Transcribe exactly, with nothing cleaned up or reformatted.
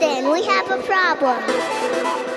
Houston, we have a problem.